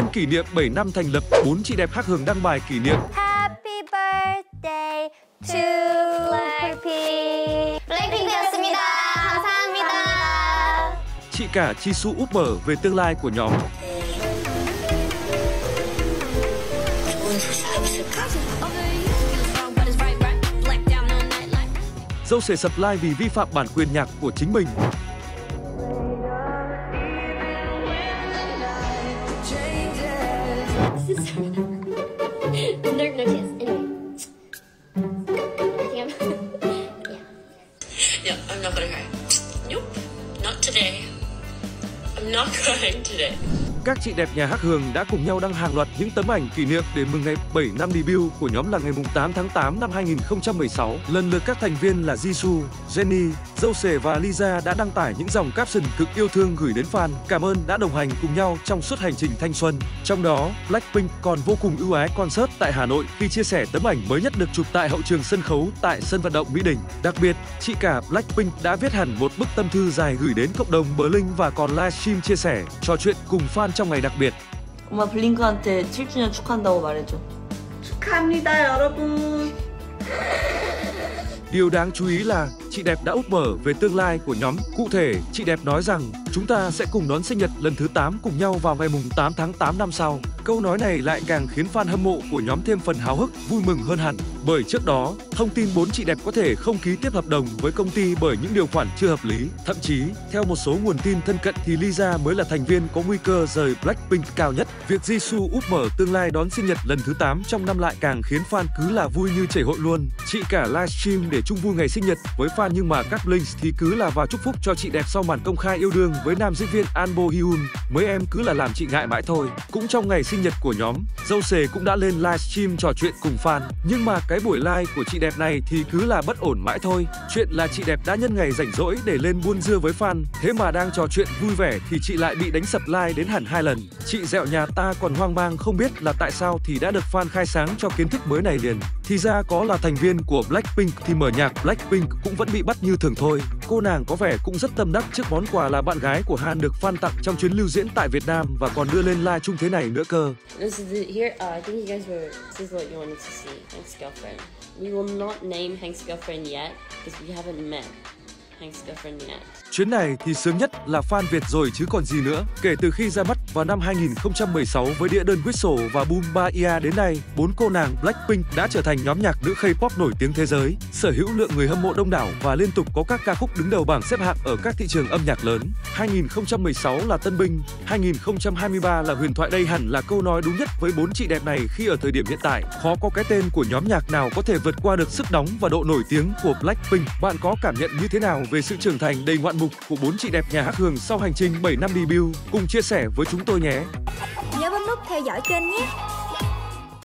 nhân kỷ niệm 7 năm thành lập, 4 chị đẹp Hắc Hường đăng bài kỷ niệm Happy birthday to Blackpink. Blackpink이었습니다. 감사합니다. Chị cả Jisoo úp mở về tương lai của nhóm. Dâu sề sập live vì vi phạm bản quyền nhạc của chính mình. Các chị đẹp nhà Hắc Hường đã cùng nhau đăng hàng loạt những tấm ảnh kỷ niệm để mừng ngày 7 năm debut của nhóm là ngày 8 tháng 8 năm 2016. Lần lượt các thành viên là Jisoo, Jennie, Rosé và Lisa đã đăng tải những dòng caption cực yêu thương gửi đến fan. Cảm ơn đã đồng hành cùng nhau trong suốt hành trình thanh xuân. Trong đó, Blackpink còn vô cùng ưu ái concert tại Hà Nội khi chia sẻ tấm ảnh mới nhất được chụp tại hậu trường sân khấu tại sân vận động Mỹ Đình. Đặc biệt, chị cả Blackpink đã viết hẳn một bức tâm thư dài gửi đến cộng đồng Blink và còn livestream chia sẻ, trò chuyện cùng fan trong ngày đặc biệt. 엄마 블링크한테 7주년 축하한다고 말해줘. 축하합니다, 여러분. Điều đáng chú ý là chị đẹp đã úp mở về tương lai của nhóm. Cụ thể, chị đẹp nói rằng chúng ta sẽ cùng đón sinh nhật lần thứ 8 cùng nhau vào ngày 8 tháng 8 năm sau. Câu nói này lại càng khiến fan hâm mộ của nhóm thêm phần háo hức, vui mừng hơn hẳn. Bởi trước đó, thông tin 4 chị đẹp có thể không ký tiếp hợp đồng với công ty bởi những điều khoản chưa hợp lý. Thậm chí, theo một số nguồn tin thân cận thì Lisa mới là thành viên có nguy cơ rời Blackpink cao nhất. Việc Jisoo úp mở tương lai đón sinh nhật lần thứ 8 trong năm lại càng khiến fan cứ là vui như chảy hội luôn. Chị cả livestream để chung vui ngày sinh nhật với fan nhưng mà các Blink thì cứ là vào chúc phúc cho chị đẹp sau màn công khai yêu đương với nam diễn viên Anbo Heum. Mấy em cứ là làm chị ngại mãi thôi. Cũng trong ngày sinh nhật của nhóm, Dâu Sề cũng đã lên livestream trò chuyện cùng fan. Nhưng mà cái buổi live của chị đẹp này thì cứ là bất ổn mãi thôi. Chuyện là chị đẹp đã nhân ngày rảnh rỗi để lên buôn dưa với fan. Thế mà đang trò chuyện vui vẻ thì chị lại bị đánh sập live đến hẳn 2 lần. Chị dẹo nhà ta còn hoang mang không biết là tại sao thì đã được fan khai sáng cho kiến thức mới này liền. Thì ra có là thành viên của Blackpink thì mở nhạc Blackpink cũng vẫn bị bắt như thường thôi. Cô nàng có vẻ cũng rất tâm đắc trước món quà là bạn gái của Hàn được fan tặng trong chuyến lưu diễn tại Việt Nam và còn đưa lên live chung thế này nữa cơ. Chuyến này thì sướng nhất là fan Việt rồi chứ còn gì nữa. Kể từ khi ra mắt vào năm 2016 với đĩa đơn Whistle và Boom Bumbaya đến nay, 4 cô nàng Blackpink đã trở thành nhóm nhạc nữ K-pop nổi tiếng thế giới, sở hữu lượng người hâm mộ đông đảo và liên tục có các ca khúc đứng đầu bảng xếp hạng ở các thị trường âm nhạc lớn. 2016 là tân binh, 2023 là huyền thoại, đây hẳn là câu nói đúng nhất với 4 chị đẹp này khi ở thời điểm hiện tại. Khó có cái tên của nhóm nhạc nào có thể vượt qua được sức đóng và độ nổi tiếng của Blackpink. Bạn có cảm nhận như thế nào về sự trưởng thành đầy ngoạn mục của 4 chị đẹp nhà Hắc Hường sau hành trình 7 năm debut? Cùng chia sẻ với chúng tôi nhé. Nhớ bấm nút theo dõi kênh nhé.